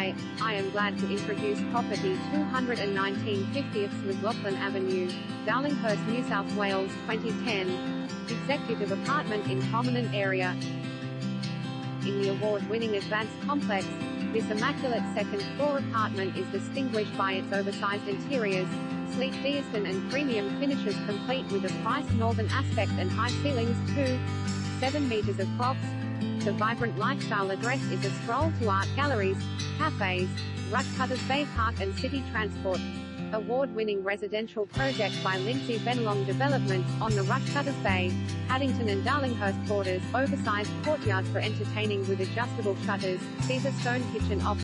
Hi, I am glad to introduce property 219 50th McLachlan Avenue, Darlinghurst, New South Wales 2010. Executive apartment in prominent area. In the award-winning Advanced Complex, this immaculate second-floor apartment is distinguished by its oversized interiors, sleek Deaston and premium finishes complete with a priced northern aspect and high ceilings, 2.7 meters of clocks. The vibrant lifestyle address is a stroll to art galleries, cafes, Rushcutters Bay Park and city transport. Award-winning residential project by Lindsay Benlong Developments on the Rushcutters Bay, Paddington and Darlinghurst borders, oversized courtyards for entertaining with adjustable shutters, Caesarstone kitchen office.